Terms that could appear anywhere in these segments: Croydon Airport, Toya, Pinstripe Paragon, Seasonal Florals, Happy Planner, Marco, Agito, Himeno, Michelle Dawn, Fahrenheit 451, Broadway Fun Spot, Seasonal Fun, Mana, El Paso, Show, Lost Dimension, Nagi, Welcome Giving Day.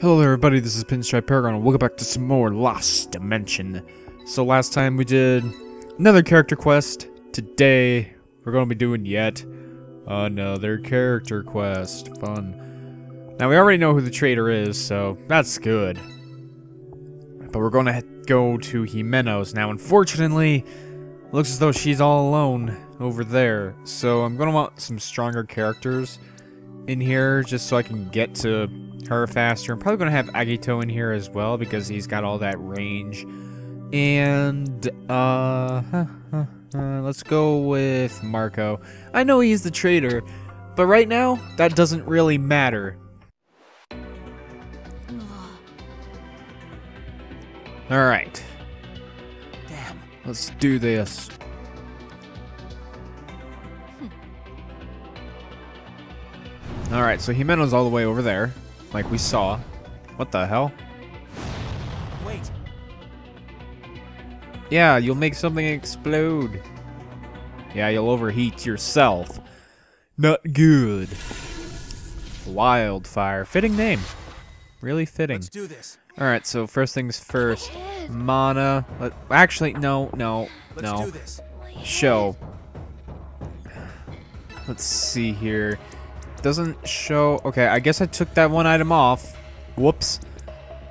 Hello everybody, this is Pinstripe Paragon, and welcome back to some more Lost Dimension. So last time we did another character quest. Today, we're going to be doing yet another character quest. Fun. Now we already know who the traitor is, so that's good. But we're going to go to Himeno's. Now unfortunately, it looks as though she's all alone over there. So I'm going to want some stronger characters in here, just so I can get to her faster. I'm probably going to have Agito in here as well, because he's got all that range. And, let's go with Marco. I know he's the traitor, but right now, that doesn't really matter. Alright. Damn. Let's do this. Alright, so Himeno's all the way over there, like we saw. What the hell? Wait. Yeah, you'll make something explode. Yeah, you'll overheat yourself. Not good. Wildfire. Fitting name. Really fitting. Let's do this. Alright, so first things first. Mana. Actually, no. Let's do this. Show. Let's see here. Doesn't show. Okay, I guess I took that one item off. Whoops.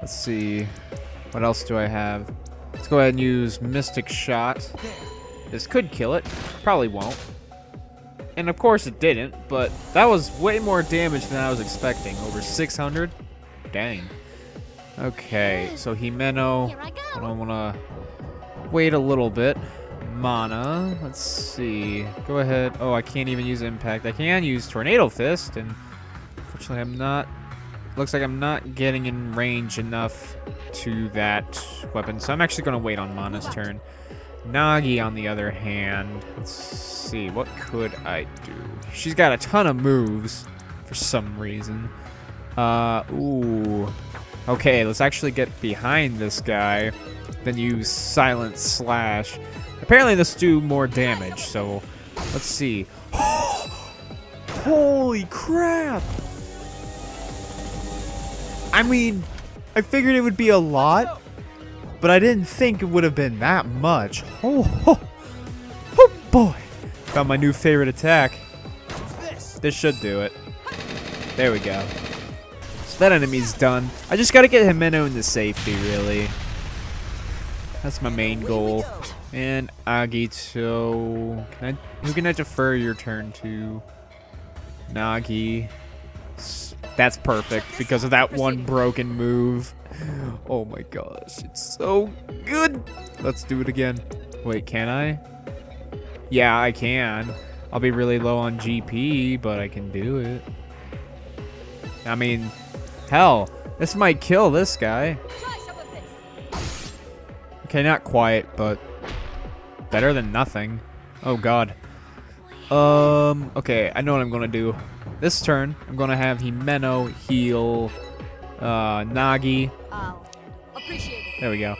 Let's see. What else do I have? Let's go ahead and use Mystic Shot. This could kill it. Probably won't. And of course it didn't, but that was way more damage than I was expecting. Over 600? Dang. Okay, so Himeno. I don't want to wait a little bit. Mana, let's see. Go ahead. Oh, I can't even use impact. I can use Tornado Fist, and unfortunately, I'm not. Looks like I'm not getting in range enough to that weapon, so I'm actually going to wait on Mana's turn. Nagi, on the other hand, let's see. What could I do? She's got a ton of moves for some reason. Ooh. Okay, let's actually get behind this guy. Then use Silent Slash. Apparently this do more damage, so let's see. Holy crap! I mean, I figured it would be a lot, but I didn't think it would have been that much. Oh boy! Found my new favorite attack. This should do it. There we go. So that enemy's done. I just gotta get Himeno into safety, really. That's my main goal. And Agito. Who can I defer your turn to? Nagi. That's perfect because of that one broken move. Oh my gosh, it's so good. Let's do it again. Wait, can I? Yeah, I can. I'll be really low on GP, but I can do it. I mean, hell, this might kill this guy. Okay, not quiet, but better than nothing. Oh god. Okay, I know what I'm gonna do. This turn, I'm gonna have Himeno heal Nagi. There we go.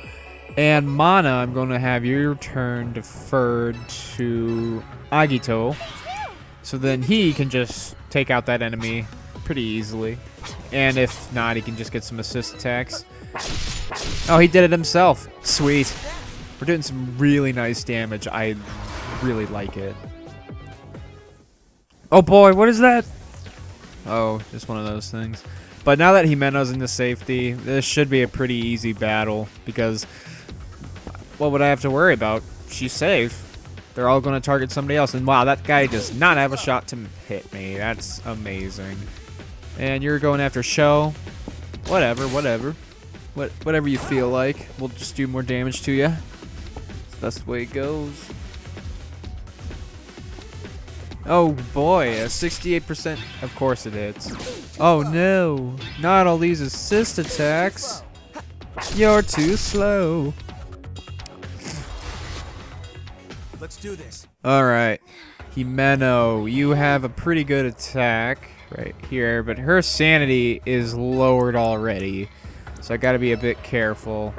And Mana, I'm gonna have your turn deferred to Agito. So then he can just take out that enemy pretty easily. And if not, he can just get some assist attacks. Oh, he did it himself. Sweet. We're doing some really nice damage. I really like it. Oh boy, what is that? Oh, just one of those things. But now that Himeno's into safety, this should be a pretty easy battle because what would I have to worry about? She's safe. They're all going to target somebody else. And wow, that guy does not have a shot to hit me. That's amazing. And you're going after Show. Whatever you feel like. We'll just do more damage to you. That's the way it goes. Oh boy, a 68%. Of course it hits. Oh no, not all these assist attacks. You're too slow. Let's do this. Alright, Himeno, you have a pretty good attack right here, but her sanity is lowered already. So I gotta be a bit careful.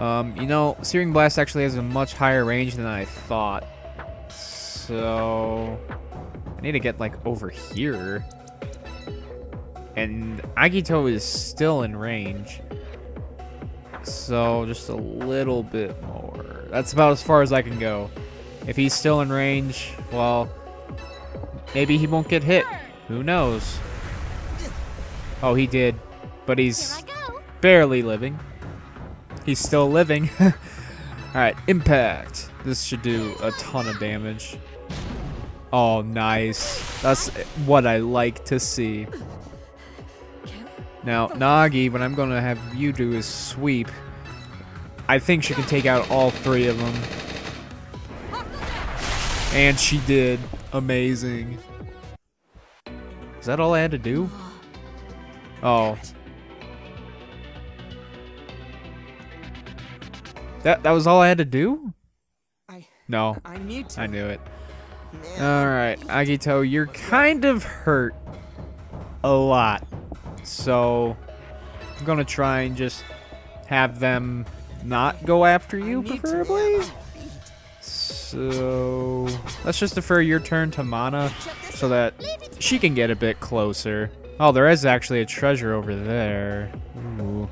You know, Searing Blast actually has a much higher range than I thought. So I need to get like over here. And Agito is still in range. So just a little bit more. That's about as far as I can go. If he's still in range, well, maybe he won't get hit. Who knows? Oh, he did. But he's barely living. He's still living. Alright, impact. This should do a ton of damage. Oh, nice. That's what I like to see. Now, Nagi, what I'm going to have you do is sweep. I think she can take out all three of them. And she did. Amazing. Is that all I had to do? Oh. That was all I had to do? No. I knew it. Alright, Agito, you're kind of hurt. A lot. So, I'm gonna try and just have them not go after you, preferably. So, let's just defer your turn to Mana so that she can get a bit closer. Oh, there is actually a treasure over there. Ooh.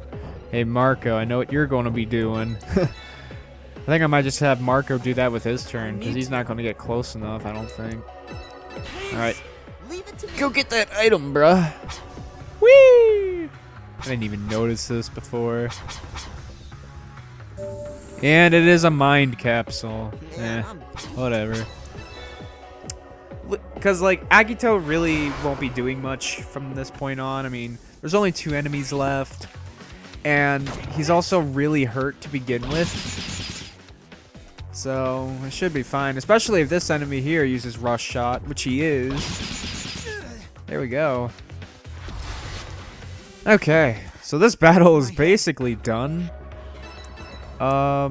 Hey, Marco, I know what you're gonna be doing. I think I might just have Marco do that with his turn because he's not gonna get close enough, I don't think. Alright. Go get that item, bruh. Whee! I didn't even notice this before. And it is a mind capsule. Eh, whatever. Because, like, Agito really won't be doing much from this point on. I mean, there's only 2 enemies left. And he's also really hurt to begin with. So, it should be fine. Especially if this enemy here uses Rush Shot, which he is. There we go. Okay, so this battle is basically done. Okay,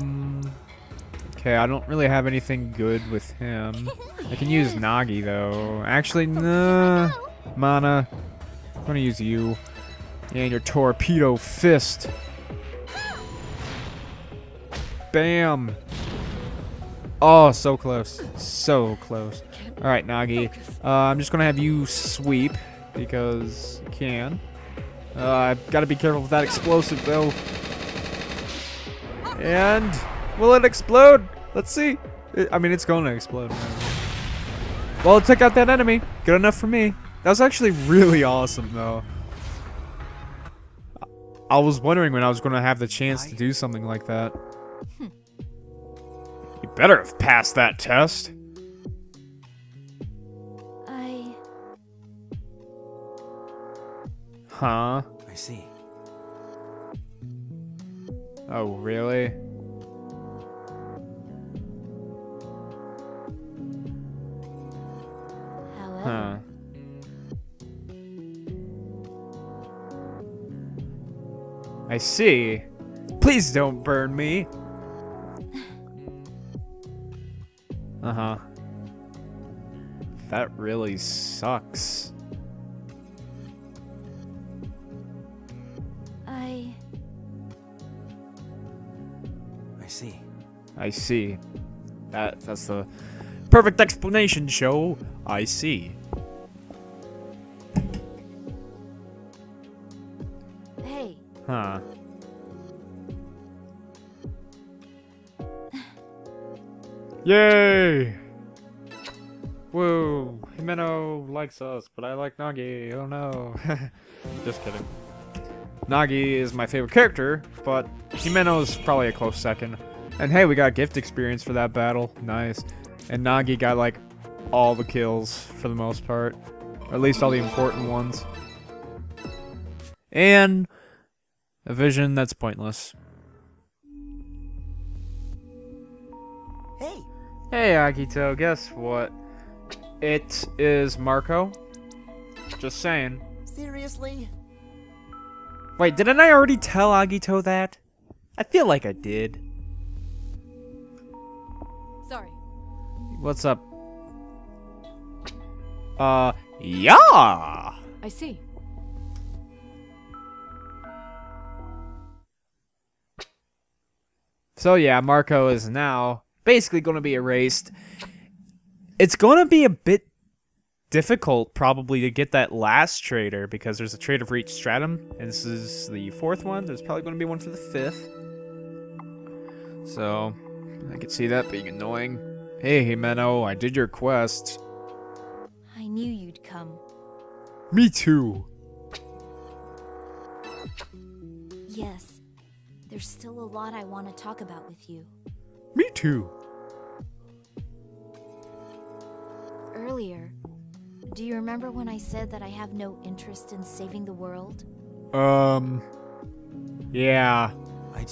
I don't really have anything good with him. I can use Nagi, though. Actually, nah. Mana, I'm gonna use you. And your torpedo fist. Bam. Oh, so close. So close. Alright, Nagi. I'm just gonna have you sweep, because you can. I've got to be careful with that explosive, though. And will it explode? Let's see. I mean, it's going to explode. Well, it took out that enemy. Good enough for me. That was actually really awesome, though. I was wondering when I was going to have the chance to do something like that. You better have passed that test. Huh? I see. Oh, really? Huh. I see. Please don't burn me. Uh-huh. That really sucks. I see. That's the perfect explanation, Show. I see. Hey. Huh. Yay! Whoa. Himeno likes us, but I like Nagi. Oh no. Just kidding. Nagi is my favorite character, but Himeno's probably a close second. And hey, we got gift experience for that battle. Nice. And Nagi got, like, all the kills for the most part. Or at least all the important ones. And a vision that's pointless. Hey. Hey, Agito. Guess what? It is Marco. Just saying. Seriously? Wait, didn't I already tell Agito that? I feel like I did. Sorry. What's up? Yeah. I see. So yeah, Marco is now basically going to be erased. It's going to be a bit difficult probably to get that last trader because there's a trader for each stratum, and this is the fourth one. There's probably going to be one for the fifth. So I could see that being annoying. Hey, Himeno, I did your quest. I knew you'd come. Me too. Yes, there's still a lot I want to talk about with you. Me too. Earlier, do you remember when I said that I have no interest in saving the world? Yeah. I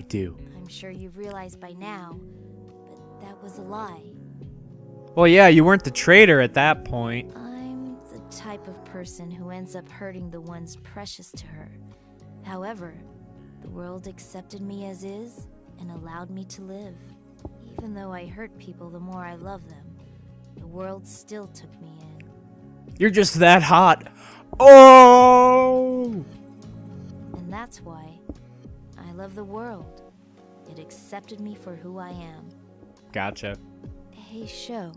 do. I'm sure you've realized by now, but that was a lie. Well, yeah, you weren't the traitor at that point. I'm the type of person who ends up hurting the ones precious to her. However, the world accepted me as is and allowed me to live. Even though I hurt people the more I love them, the world still took me in. You're just that hot. Oh! And that's why I love the world. It accepted me for who I am. Gotcha. Hey, Show.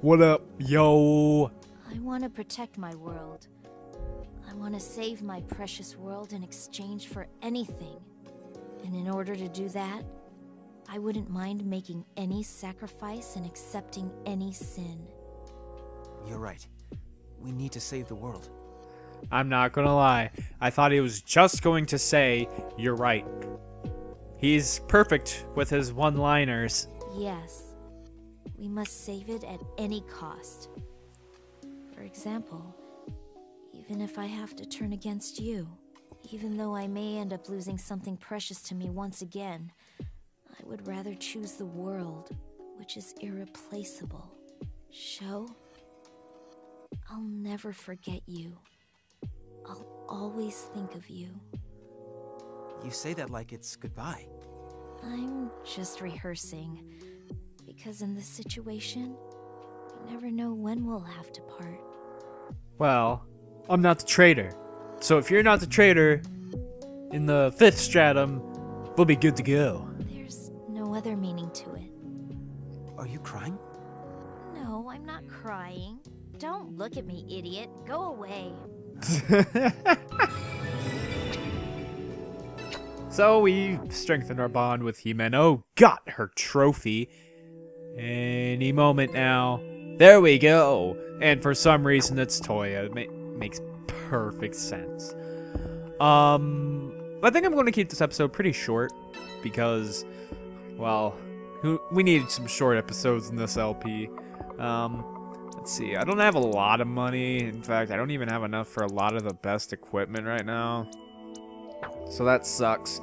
What up, yo? I want to protect my world. I want to save my precious world in exchange for anything. And in order to do that, I wouldn't mind making any sacrifice and accepting any sin. You're right. We need to save the world. I'm not gonna lie. I thought he was just going to say, you're right. He's perfect with his one-liners. Yes. We must save it at any cost. For example, even if I have to turn against you, even though I may end up losing something precious to me once again, I would rather choose the world, which is irreplaceable. Show, I'll never forget you. I'll always think of you. You say that like it's goodbye. I'm just rehearsing, because in this situation, we never know when we'll have to part. Well, I'm not the traitor. So if you're not the traitor, in the fifth stratum, we'll be good to go. Other meaning to it. Are you crying? No, I'm not crying. Don't look at me, idiot. Go away. So we strengthened our bond with Himeno, got her trophy. Any moment now. There we go. And for some reason, it's Toya. It makes perfect sense. I think I'm going to keep this episode pretty short because, well, we needed some short episodes in this LP. Let's see. I don't have a lot of money. In fact, I don't even have enough for a lot of the best equipment right now. So that sucks.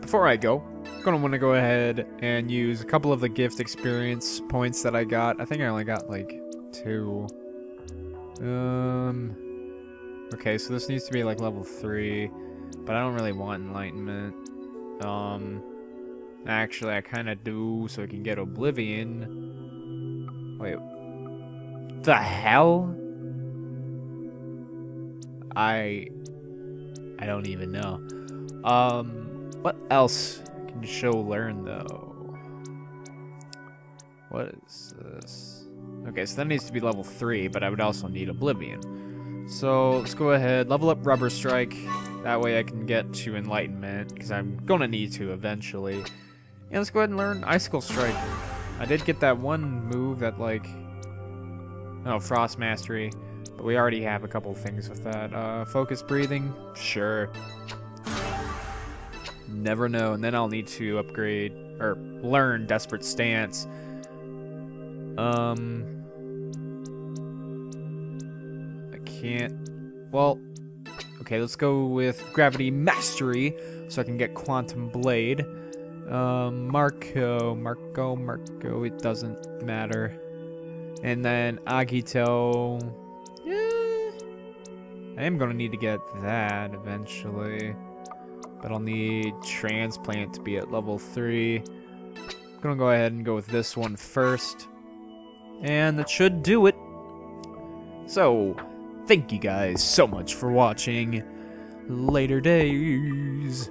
Before I go, I'm going to want to go ahead and use a couple of the gift experience points that I got. I think I only got, like, 2. Okay, so this needs to be, like, level 3. But I don't really want enlightenment. Actually, I kind of do, so I can get Oblivion. Wait, the hell? I don't even know. What else can Show learn though? What is this? Okay, so that needs to be level 3, but I would also need Oblivion. So let's go ahead, level up Rubber Strike. That way I can get to Enlightenment, because I'm going to need to eventually. And yeah, let's go ahead and learn Icicle Strike. I did get that one move that, like, oh, Frost Mastery. But we already have a couple things with that. Focus Breathing? Sure. Never know. And then I'll need to upgrade, or learn Desperate Stance. I can't, well, okay, let's go with Gravity Mastery, so I can get Quantum Blade. Marco, it doesn't matter. And then Agito. Yeah, I am going to need to get that eventually. But I'll need Transplant to be at level 3. I'm going to go ahead and go with this one first. And that should do it. So, thank you guys so much for watching. Later days.